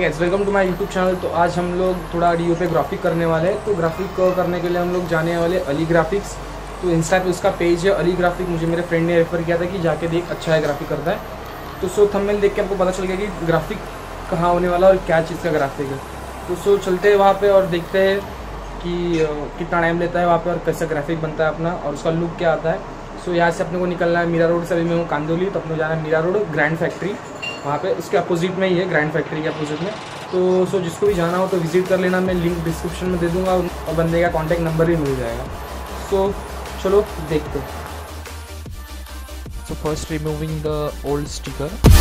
Hi guys, welcome to my YouTube channel. तो आज हम लोग थोड़ा डियो पे ग्राफिक करने वाले हैं। तो ग्राफिक करने के लिए हम लोग जाने वाले अली ग्राफिक्स। तो इंस्टा पे उसका पेज है अली ग्राफिक, मुझे मेरे फ्रेंड ने रेफर किया था कि जाके देख, अच्छा है ग्राफिक करता है। तो सो थंबनेल देख के आपको पता चल गया कि ग्राफिक कहाँ होने वाला और क्या चीज़ का ग्राफिक है। तो सो चलते हैं वहाँ पर और देखते हैं कि कितना टाइम लेता है वहाँ पर और कैसा ग्राफिक बनता है अपना और उसका लुक क्या आता है। सो यहाँ से अपने को निकलना है मीरा रोड से। अभी मैं हूँ कांदोली, तो अपने को जाना है मीरा रोड ग्रैंड फैक्ट्री, वहाँ पे उसके अपोजिट में ही है, ग्रैंड फैक्ट्री के अपोजिट में। तो सो जिसको भी जाना हो तो विजिट कर लेना, मैं लिंक डिस्क्रिप्शन में दे दूँगा और बंदे का कॉन्टैक्ट नंबर भी मिल जाएगा। सो चलो देखते हैं। So first removing the old sticker.